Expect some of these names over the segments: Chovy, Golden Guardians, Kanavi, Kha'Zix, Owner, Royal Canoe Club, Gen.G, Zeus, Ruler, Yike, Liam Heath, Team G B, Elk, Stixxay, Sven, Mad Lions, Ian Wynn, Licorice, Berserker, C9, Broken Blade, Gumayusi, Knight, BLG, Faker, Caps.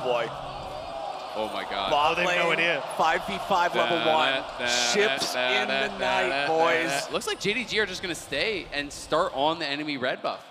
boy. Oh my god. Bot lane, I have no idea. 5v5 level 1. Ships in the night, boys. Looks like JDG are just going to stay and start on the enemy red buff.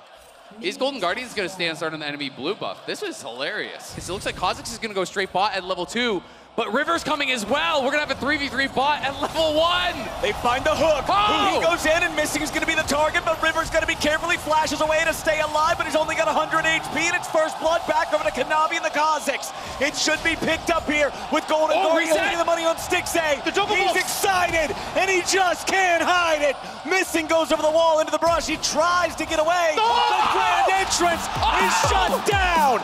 These Golden Guardians going to stay and start on the enemy blue buff. This is hilarious. Because it looks like Kha'Zix is going to go straight bot at level 2. But River's coming as well. We're going to have a 3v3 bot at level 1. They find the hook. Oh! He goes in and Missing is going to be the target, but River's going to be carefully flashes away to stay alive, but he's only got 100 HP, and it's first blood back over to Kanavi and the Kha'Zix. It should be picked up here with Golden Guardians getting the money on Stixxay. He's excited, and he just can't hide it. Missing goes over the wall into the brush. He tries to get away. Oh! The grand entrance is shut down.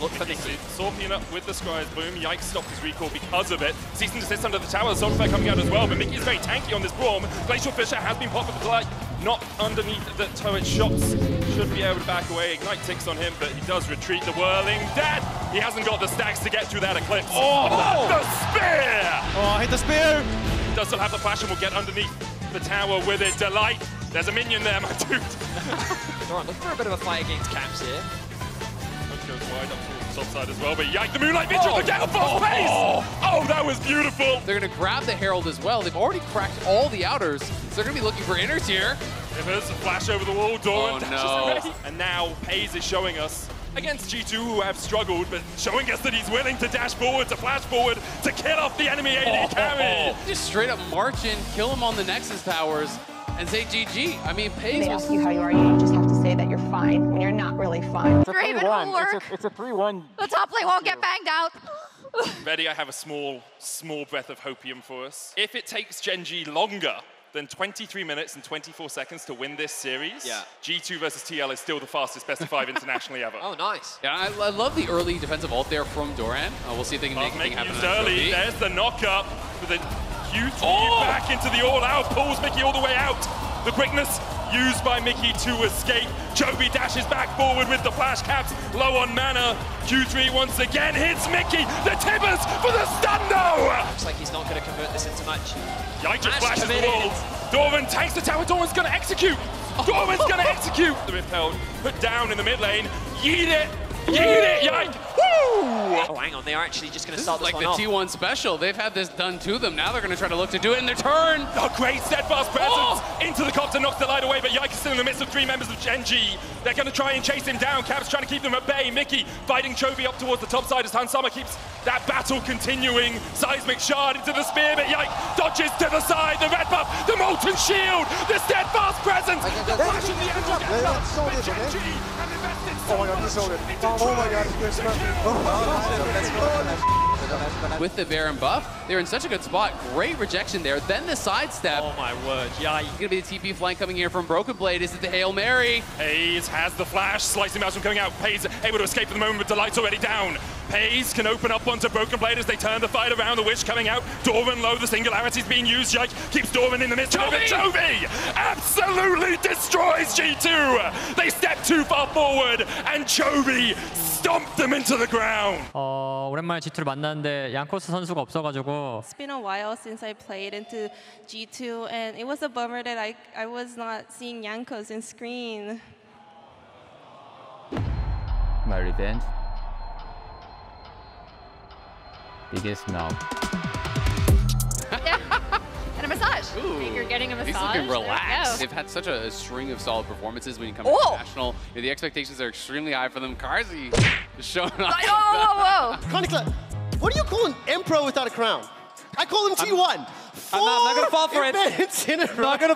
Look for Nisqy. Saw Peanut with the Skies Boom. Yike stopped his recall because of it. Cease and desist under the tower. The Soulflare coming out as well, but Mickey is very tanky on this Braum. Glacial Fisher has been popped with the Delight. Not underneath the turret shots. Should be able to back away. Ignite ticks on him, but he does retreat the whirling. Dead! He hasn't got the stacks to get through that Eclipse. Oh! The spear! Oh, hit the spear! He does still have the flash and will get underneath the tower with it. Delight! There's a minion there, my dude. Doran looking for a bit of a fight against Caps here. Goes wide up towards the top side as well, but Yike, the Moonlight Vigil, the Gale Force Paze! Oh, that was beautiful! They're gonna grab the Herald as well. They've already cracked all the outers, so they're gonna be looking for inners here. Rivers, a flash over the wall, Doran dashes away. And now Paze is showing us, against G2 who have struggled, but showing us that he's willing to dash forward, to flash forward, to kill off the enemy AD carry! Just straight up march in, kill him on the Nexus towers, and say GG. I mean, Paze was... They ask you how you are, you just have to say that you're fine when you're not really fine. It's a 3-1. It's a 3-1. The top lane won't get banged out. Ready, I have a small breath of hopium for us. If it takes Gen.G longer than 23 minutes and 24 seconds to win this series, G2 versus TL is still the fastest best of 5 internationally ever. Oh, nice. Yeah, I love the early defensive ult there from Doran. We'll see if they can make anything happen. Early. There's the knock-up for the Q3 back into the all-out. Pulls Mickey all the way out. The quickness used by Mickey to escape. Chovy dashes back forward with the flash. Caps low on mana. Q3 once again hits Mickey. The Tibbers for the stun though! Looks like he's not going to convert this into much. Yike just flashes the wall. Doran takes the tower. Doran's going to execute. Doran's going to execute. The Rift Herald put down in the mid lane. Yeet it. Yeet it, Yike. Oh, hang on, they are actually just going to start this one off. Like the T1 special, they've had this done to them. Now they're going to try to look to do it in their turn. Oh, great steadfast presence into the copter, knocks the light away, but Yike is still in the midst of 3 members of Gen.G. They're going to try and chase him down. Caps trying to keep them at bay. Mickey fighting Chovy up towards the top side as Hansama keeps that battle continuing. Seismic Shard into the spear, but Yike dodges to the side. The red buff, the Molten Shield, the steadfast presence, the flash and the angle gets up. But Gen.G have invested so much. Oh my god, he's so good. With the Baron buff, they're in such a good spot. Great rejection there. Then the sidestep. Oh my word, yeah. It's gonna be the TP flank coming here from Broken Blade. Is it the Hail Mary? Paze has the flash, slicing mouse from coming out. Paze able to escape at the moment, but Delight's already down. Paze can open up onto Broken Blade as they turn the fight around. The Wish coming out. Doran low, the singularity's being used. Yike keeps Doran in the midst. Chovy absolutely destroys G2. They step too far forward, and Chovy stomped them into the ground. 오랜만에 G2를 만났는데 양코스 선수가 없어가지고. It's been a while since I played into G2, and it was a bummer that I was not seeing Yankos in screen. My revenge. It is now. And a massage. Ooh, you're getting a massage. He's looking relaxed. They've had such a string of solid performances when you come to international. You know, the expectations are extremely high for them. Kha'Zix is showing up. Whoa, whoa, whoa. Chronicler, what do you call an emperor without a crown? I call him T1. I'm not going to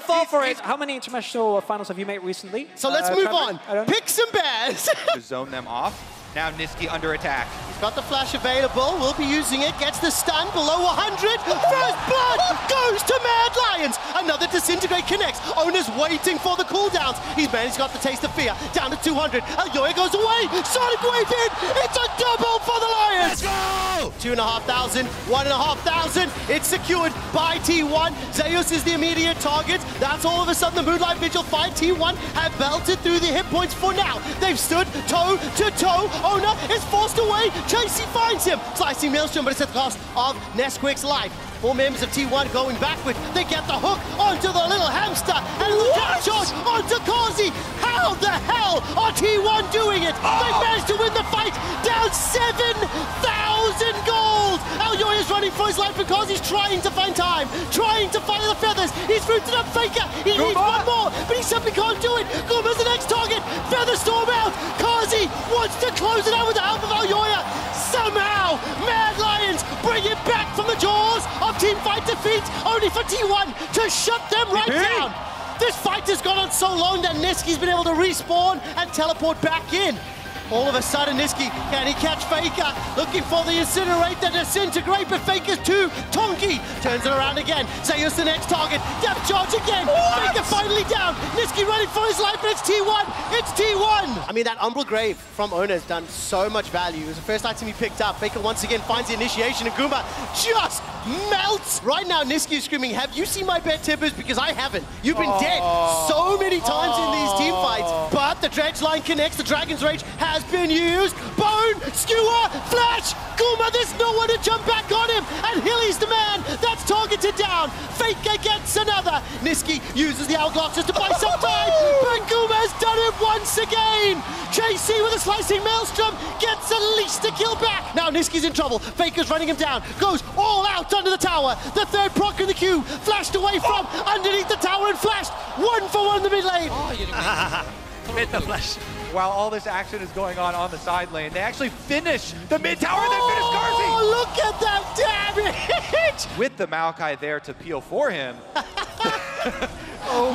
fall for it. How many international finals have you made recently? So let's move on. Pick some bears. Zone them off. Now Nisqy under attack. He's got the flash available, will be using it, gets the stun below 100. First blood goes to Mad Lions. Another disintegrate connects. Owner's waiting for the cooldowns. He's got the taste of fear, down to 200. Elk goes away, Sonic wave in. It's a double for the Lions. Let's go! 2,500, 1,500. It's secured by T1. Zeus is the immediate target. That's all of a sudden the Moonlight Vigil fight. T1 have belted through the hit points for now. They've stood toe to toe. Owner is forced away, Chasey finds him. Slicing Maelstrom, but it's at the cost of Nesquik's life. 4 members of T1 going backward. They get the hook onto the little hamster, and look out, Are T1 doing it? Oh. They managed to win the fight, down 7,000 gold! Elyoy is running for his life because he's trying to find time, trying to find the feathers. He's rooted up Faker, he needs one more, but he simply can't do it. Goomba's the next target, Featherstorm out. Kha'Zix wants to close it out with the help of Elyoya. Somehow, Mad Lions bring it back from the jaws of Team Fight defeat, only for T1 to shut them right down. This fight has gone on so long that Nisqy's been able to respawn and teleport back in. All of a sudden, Nisqy, can he catch Faker? Looking for the incinerate, the disintegrate, but Faker's too tonky. Turns it around again. Zeus the next target. Depth charge again. What? Faker finally down. Nisqy running for his life, but it's T1. It's T1. I mean, that Umbral Grave from Owner has done so much value. It was the first item he picked up. Faker once again finds the initiation, and Goomba just melts. Right now, Nisqy is screaming, have you seen my bad tippers? Because I haven't. You've been dead so many times in these team fights. But the dredge line connects. The Dragon's Rage has been used. Bone, Skewer, Flash! Goomba, there's no one to jump back on him! And Hilly's the man! That's targeted down! Faker gets another! Nisqy uses the hourglass just to buy some time! But Goomba has done it once again! Chasey with a slicing maelstrom gets at least a kill back! Now Nisqy's in trouble. Faker's running him down. Goes all out under the tower. The third proc in the queue. Flashed away from underneath the tower and flashed. One for one in the mid lane. Mid the flash. While all this action is going on the side lane, they actually finish the mid tower and then finish Kha'Zix! Oh, look at that damage! With the Maokai there to peel for him.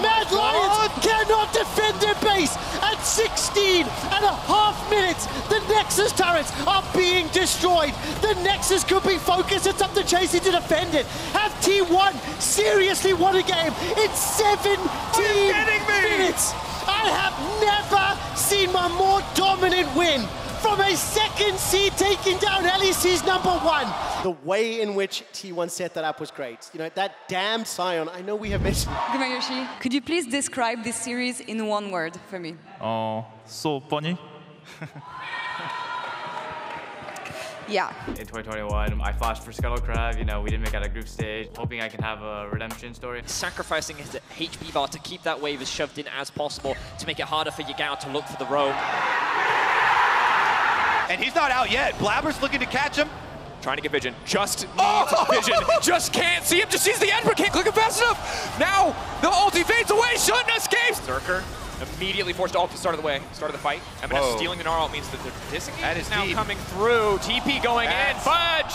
Mad Lions cannot defend their base. At 16.5 minutes, the Nexus turrets are being destroyed. The Nexus could be focused. It's up to Chasey to defend it. Have T1 seriously won a game? It's 17 minutes. I have never seen a more dominant win from a second seed taking down LEC's number one. The way in which T1 set that up was great. You know, that damn Scion, I know we have mentioned. Gumayusi, could you please describe this series in one word for me? Oh, so funny. Yeah. In 2021, I flashed for Scuttle Crab. You know, we didn't make out a group stage. Hoping I can have a redemption story. Sacrificing his HP bar to keep that wave as shoved in as possible to make it harder for Yagao to look for the roam. And he's not out yet. Blabber's looking to catch him. Trying to get vision. Just needs vision. Just can't see him. Just sees the end, but can't click him fast enough. Now the ulti fades away. Shun escapes. Zerker immediately forced ult to start of the way, start of the fight. M&S stealing the Gnar ult means that they're disengaged. That is now deep. Coming through. TP going in. Fudge!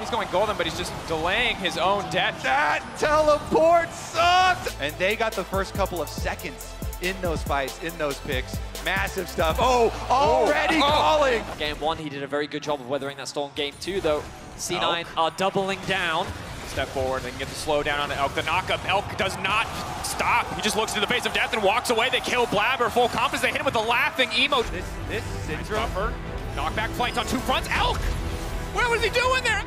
He's going golden, but he's just delaying his own death. That teleport sucked! And they got the first couple of seconds in those fights, in those picks. Massive stuff. Calling! Game one, he did a very good job of weathering that storm. Game two, though, C9 are doubling down. Step forward, they can get the slow down on the Elk. The knock-up, Elk does not stop. He just looks into the face of death and walks away. They kill Blabber, full confidence. They hit him with the laughing emoji. This syndrome. Nice knockback flights on two fronts. Elk! What was he doing there?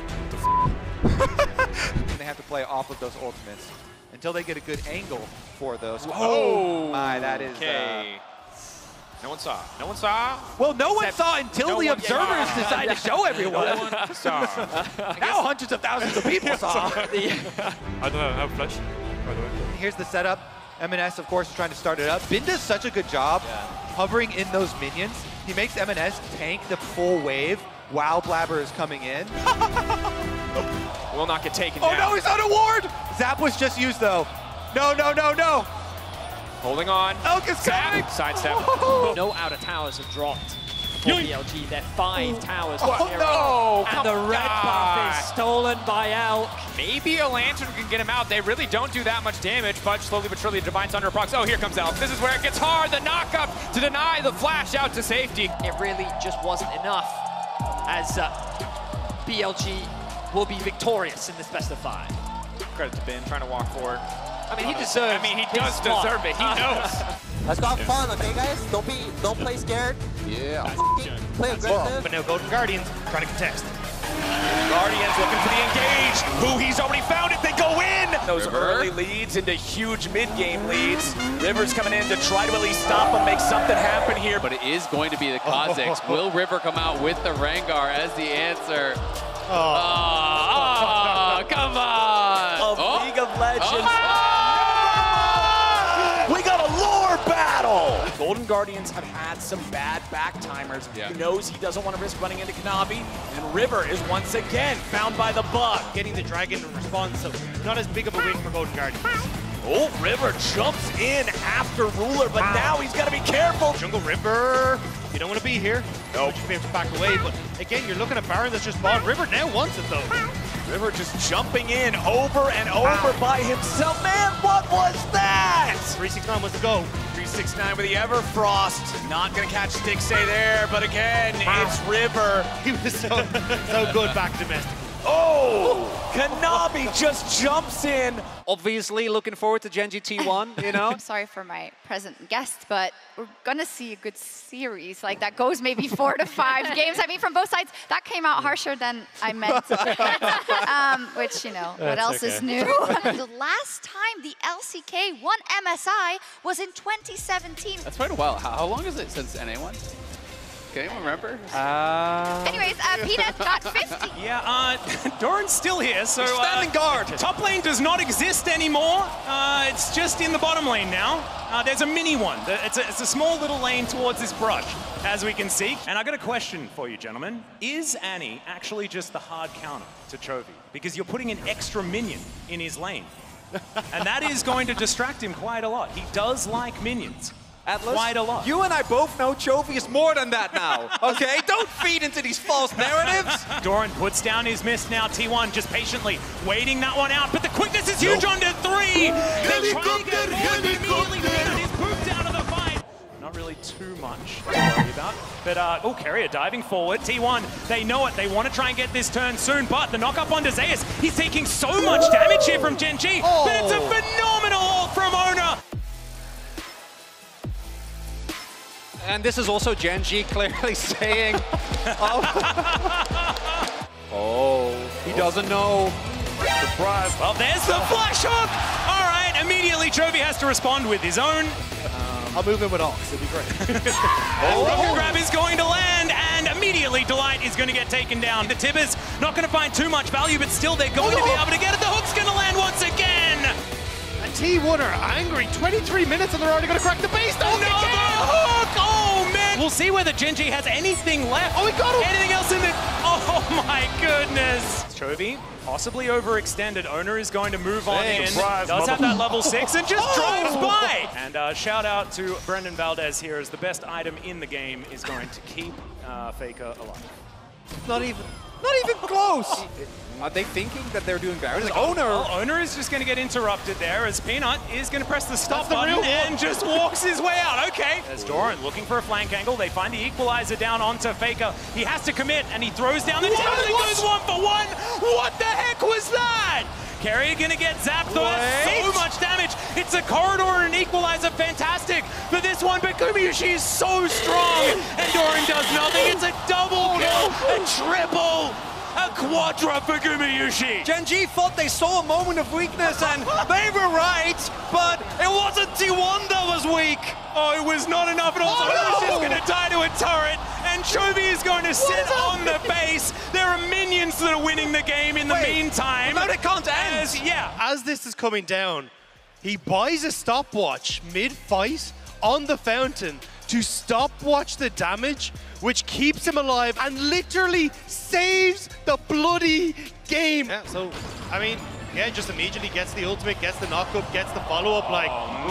And they have to play off of those ultimates until they get a good angle for those. Oh my, that is... No one saw. No one saw. Well, no one saw until the observers decided to show everyone. No one saw. Now hundreds of thousands of people saw. I don't have flash, by the way. Here's the setup. M&S, of course, is trying to start it up. Bin does such a good job hovering in those minions. He makes M&S tank the full wave while Blabber is coming in. Will not get taken down. Oh no, he's on a ward! Zap was just used though. No, no, no, no. Holding on. Elk is coming! Sidestep. No outer towers have dropped for BLG. They're 5 towers. Oh, no! And the red buff is stolen by Elk. Maybe a lantern can get him out. They really don't do that much damage. Fudge slowly but surely divines under a prox. Oh, here comes Elk. This is where it gets hard. The knock-up to deny the flash out to safety. It really just wasn't enough as BLG will be victorious in this best of 5. Credit to Ben trying to walk forward. I mean, he deserves. I mean, he does deserve it. He knows. Let's go have fun, okay, guys? Don't play scared. Yeah. Play aggressive. But no, Golden Guardians trying to contest. Guardians looking for the engage. Who he's already found it. They go in. Those early leads into huge mid-game leads. River's coming in to try to at least stop him, make something happen here. But it is going to be the Kha'Zix. Will River come out with the Rengar as the answer? Come on! League of Legends. We got a lore battle! Golden Guardians have had some bad back timers. Yeah. He knows he doesn't want to risk running into Kanavi. And River is once again found by the bug. Getting the dragon to respond, so not as big of a win for Golden Guardians. Oh, River jumps in after Ruler, but now he's got to be careful. Jungle River, you don't want to be here. No, nope. You may have to back away, but again, you're looking at Baron that's just spawned. River now wants it, though. River just jumping in over and over by himself. Man, what was that? 369 wants to go. 369 with the Everfrost. Not going to catch Stixxay there, but again, it's River. He was so good back domestically. Oh! Kanavi just jumps in. Obviously, looking forward to Gen.G T1, you know? I'm sorry for my present guest, but we're going to see a good series. Like, that goes maybe 4 to 5 games. I mean, from both sides, that came out harsher than I meant. Which, you know, what else is new? The last time the LCK won MSI was in 2017. That's quite a while. How long is it since NA won? Can anyone remember? Anyways, Peanut got 50. Yeah, Doran's still here, so... standing guard. Top lane does not exist anymore. It's just in the bottom lane now. There's a mini one. It's a small little lane towards this brush, as we can see. And I've got a question for you, gentlemen. Is Annie actually just the hard counter to Chovy? Because you're putting an extra minion in his lane. And that is going to distract him quite a lot. He does like minions. Atlas, quite a lot. You and I both know Chovy is more than that now, okay? Don't feed into these false narratives. Doran puts down his mist now. T1 just patiently waiting that one out, but the quickness is huge under three. They try to get immediately, and he's pooped out of the fight. Not really too much to worry about, but Carrier diving forward. T1, they know it. They want to try and get this turn soon, but the knock up on Zeus. He's taking so much damage here from Gen.G, but it's a phenomenal ult from Owner. And this is also Gen.G clearly saying, he doesn't know. Surprise. Well, there's the flash hook. All right, immediately Chovy has to respond with his own. I'll move in with Ox, it'll be great. Broken grab is going to land, and immediately Delight is going to get taken down. The Tibbers not going to find too much value, but still they're going to be able to get it. The hook's going to land once again. And T1 are angry. 23 minutes and they're already going to crack the base. Oh, no, the hook! We'll see whether Gen.G has anything left. Oh, we got him! Anything else in there? Oh my goodness! Chovy possibly overextended. Owner is going to move on in. Does have that level 6 and just drives by. And shout out to Brendan Valdez here, as the best item in the game is going to keep Faker alive. Not even close. Are they thinking that they're doing Baron? Like, Owner! Well, Owner is just going to get interrupted there, as Peanut is going to press the stop button and just walks his way out. Okay. There's Doran looking for a flank angle. They find the equalizer down onto Faker. He has to commit, and he throws down the tower. He goes 1-for-1. What the heck was that? Carrier going to get zapped, though. So much damage. It's a corridor and an equalizer. Fantastic for this one, but Gumayusi is so strong, and Doran does nothing. It's a double kill, a triple. A quadra for Gumayusi. Gen.G thought they saw a moment of weakness, and they were right, but it wasn't T1 that was weak. Oh, it was not enough at all. Owner's just going to die to a turret, and Chovy is going to sit on the base. There are minions that are winning the game in the meantime. No, it can't end. As this is coming down, he buys a stopwatch mid-fight on the fountain to stopwatch the damage, which keeps him alive and literally saves the bloody game. Yeah, so, I mean, just immediately gets the ultimate, gets the knock-up, gets the follow-up,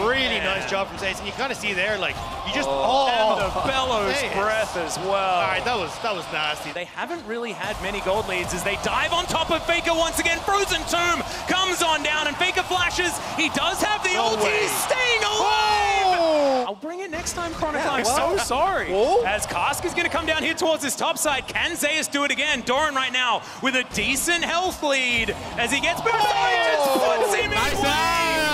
really nice job from Chasey. And you kind of see there, you just... and the bellows breath as well. All right, that was nasty. They haven't really had many gold leads as they dive on top of Faker once again. Frozen Tomb comes on down, and Faker flashes. He does have the ult. He's staying alive! I'll bring it next time, Chronicle. I'm so sorry. As Kask is going to come down here towards his top side. Can Zeus do it again? Doran right now with a decent health lead as he gets back. He just puts him in way.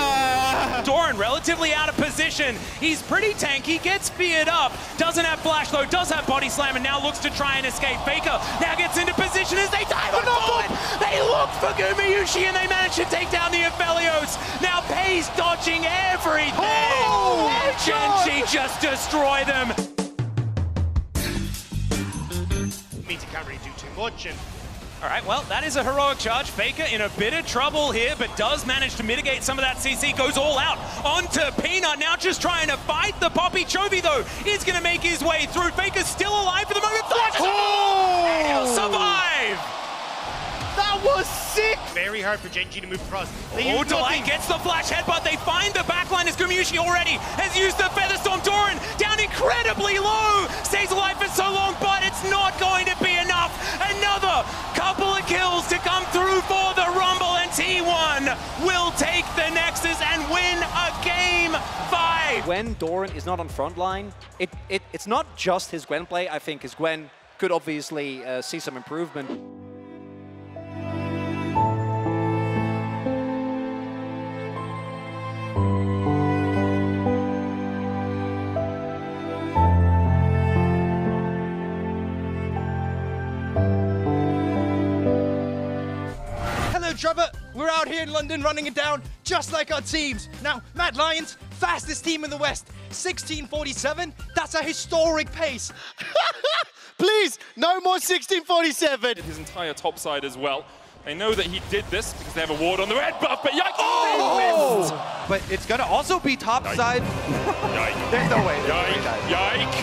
Doran relatively out of position. He's pretty tanky, gets feared up. Doesn't have flash though, does have body slam, and now looks to try and escape. Faker now gets into position as they dive on forward. They look for Gumayusi and they manage to take down the Aphelios. Now Paze dodging everything. Gen.G just destroy them. It means he can't really do too much, and All right, well, that is a heroic charge. Faker in a bit of trouble here, but does manage to mitigate some of that CC. Goes all out onto Peanut, now just trying to fight the Poppy. Chovy, though, is going to make his way through. Faker's still alive for the moment. Fudge! Oh! He'll survive! That was sick! Very hard for Gen.G to move across. Oh, Delight gets the flash headbutt. They find the backline as Gumayusi already has used the Featherstorm. Doran down incredibly low. Stays alive for so long, but it's not going to be enough. Another couple of kills to come through for the Rumble, and T1 will take the Nexus and win a game 5. When Doran is not on front line, it's not just his Gwen play. I think his Gwen could obviously see some improvement. Trevor, we're out here in London running it down just like our teams. Now, Mad Lions, fastest team in the West, 1647. That's a historic pace. Please, no more 1647. His entire top side as well. They know that he did this because they have a ward on the red buff, but Yike, oh! But it's gonna also be top Yike. Side. Yike. There's no way. Yike. Yike.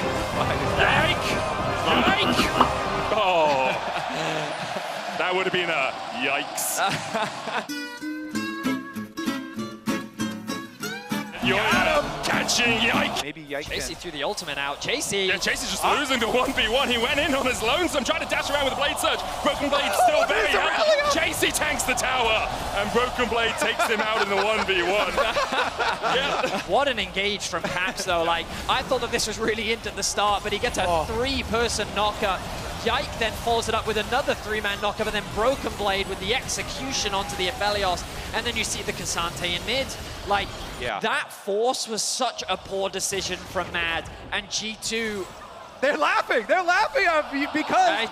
Yike. Yike. Yike. Oh. That would have been a yikes. You're catching Yike. Maybe Yike. Chasey threw the ultimate out. Chasey. Yeah, Chasey's just losing to 1v1. He went in on his lonesome, trying to dash around with a blade surge. Broken Blade still very happy. Chasey tanks the tower, and Broken Blade takes him out in the 1v1. Yeah. What an engage from Caps, though. Like, I thought that this was really in at the start, but he gets a three-person knockup. Yike then follows it up with another three-man knockup, and then Broken Blade with the execution onto the Aphelios, and then you see the Cassante in mid. Like, that force was such a poor decision from Mad, and G2... they're laughing at me because...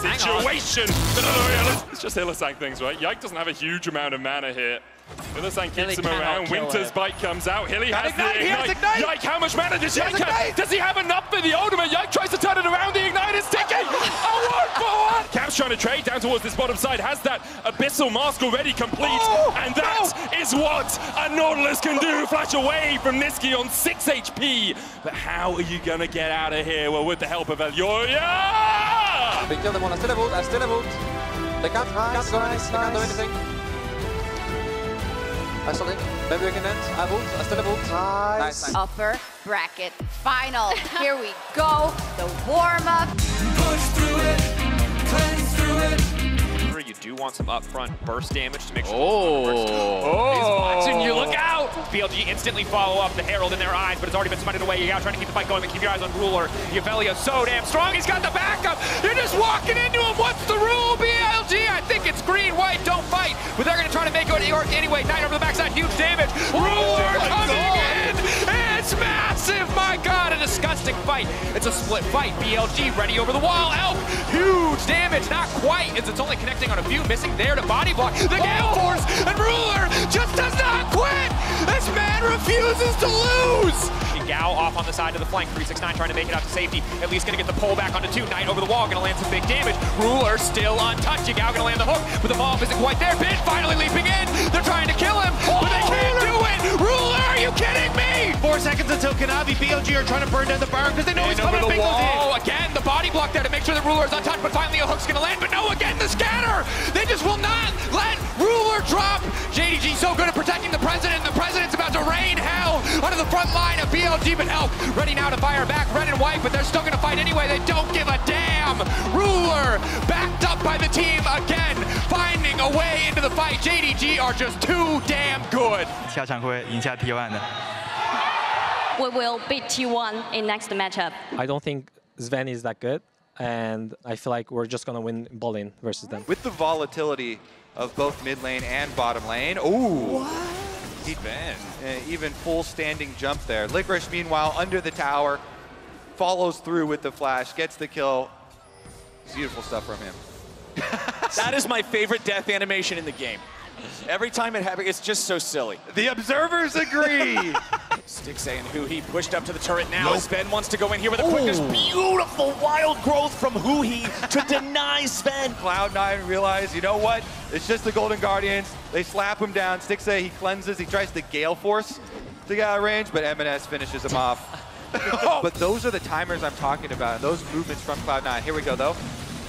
Situation! Let's just Illisan things, right? Yike doesn't have a huge amount of mana here. Illisan keeps him around. Winter's Bite comes out. Hilly has the ignite. Yike, how much mana does Yike have? Does he have enough for the ultimate? Yike tries to turn it around. The ignite is ticking. A 1v1. Caps trying to trade down towards this bottom side. Has that Abyssal Mask already complete? Oh, and that is what a Nautilus can do. Flash away from Nisqy on 6 HP. But how are you going to get out of here? Well, with the help of Elioria. They killed them all. I still have ult. They can't nice, go nice, they nice. Can't do anything. I saw it. Maybe we can end. I have ult. I still have ult. Nice. Nice. Upper bracket final. Here we go. The warm-up. Push through it. Cleanse through it. You do want some upfront burst damage to make sure he's watching you. Look out! BLG instantly follow up the Herald in their eyes, but it's already been smited away. Yagao trying to keep the fight going, but keep your eyes on Ruler. Yvelio so damn strong, he's got the backup! You're just walking into him! What's the rule, BLG? I think it's green, white, don't fight! But they're gonna try to make it anyway. Knight over the backside, huge damage! Ruler coming in! It's massive! My god, a disgusting fight! It's a split fight. BLG ready over the wall. Elk, huge damage! Not quite, as it's only connecting on a few. Missing there to body block. The Gale Force, and Ruler just does not quit! This man refuses to lose! Yagao off on the side of the flank. 369 trying to make it out to safety. At least gonna get the pull back onto 2. Knight over the wall, gonna land some big damage. Ruler still untouched. Yagao gonna land the hook, but the bomb isn't quite there. Bid finally leaping in. They're trying to kill him, but they can't do it! Ruler, are you kidding me? 4 seconds until Kanavi. BLG are trying to burn down the barn because they know he's coming to make those hits. Again, the body block there to make sure the Ruler is untouched, but finally a hook's gonna land. But no, again, the scatter! They just will not let Ruler drop! JDG so good at protecting the President. The President's about to rain hell onto the front line of BLG, but Elk ready now to fire back. Red and white, but they're still gonna fight anyway. They don't give a damn! Ruler backed up by the team again, finding a way into the fight. JDG are just too damn good. We will beat T1 in next matchup. I don't think Sven is that good, and I feel like we're just going to win ball in versus them. With the volatility of both mid lane and bottom lane, ooh! What? Sven, even full standing jump there. Licorice, meanwhile, under the tower, follows through with the flash, gets the kill. Beautiful stuff from him. That is my favorite death animation in the game. Every time it happens, it's just so silly. The observers agree! Stixxay and Who He pushed up to the turret now as Sven wants to go in here with a quickness. Beautiful wild growth from Who He to deny Sven. Cloud9 realized, you know what? It's just the Golden Guardians. They slap him down. Stixxay, he cleanses. He tries to Gale Force to get out of range, but M&S finishes him off. But those are the timers I'm talking about. Those movements from Cloud9. Here we go, though.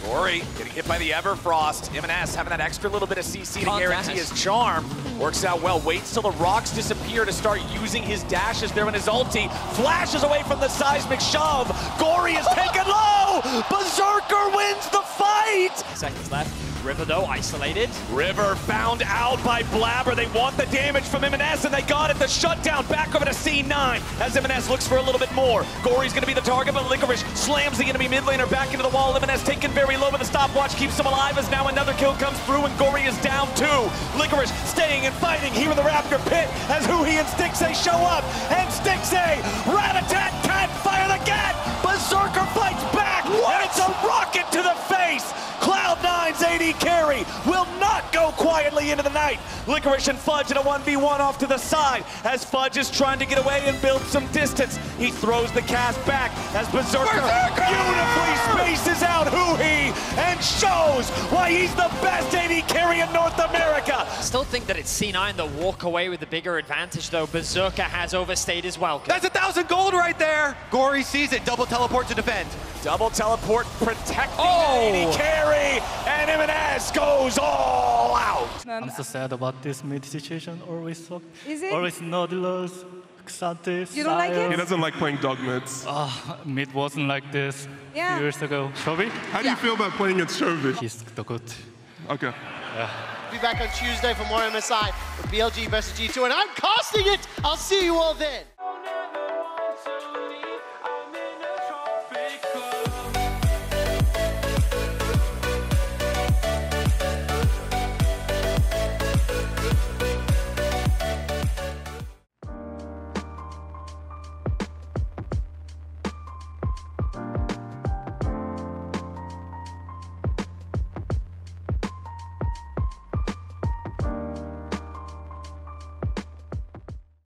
Rory getting hit by the Everfrost. M&S having that extra little bit of CC to guarantee his charm. Works out well. Waits till the rocks disappear to start using his dashes there in his ulti. Flashes away from the seismic shove. Gory is taken low! Berserker wins the fight! Seconds left. River, though, isolated. River found out by Blabber. They want the damage from M&S, and they got it. The shutdown back over to C9 as M&S looks for a little bit more. Gory's going to be the target, but Licorice slams the enemy mid laner back into the wall. M&S taken very low, but the stopwatch keeps him alive as now another kill comes through, and Gory is down two. Licorice staying and fighting here in the Raptor pit as Who He and Stixxay show up. And Stixxay, rat-a-tat, cat, fire the gat. Berserker fights back, and it's a rocket to the face. Cloud9's AD carry will not go quietly into the night. Licorice and Fudge in a 1v1 off to the side as Fudge is trying to get away and build some distance. He throws the cast back as Berserker beautifully spaces out Who He and shows why he's the best AD carry in North America. I still think that it's C9 that walk away with the bigger advantage, though. Berserker has overstayed his welcome. That's 1,000 gold right there. Gory sees it. Double teleport to defend. Double teleport protecting AD carry, and M&S goes all out. I'm so sad about this mid situation. Always suck. Is it? Always Nautilus, Xantis. You don't like it? He doesn't like playing dog mids. Mid wasn't like this a few years ago. Chovy? How do you feel about playing against Chovy? He's the good. Okay. Be back on Tuesday for more MSI with BLG versus G2, and I'm casting it. I'll see you all then.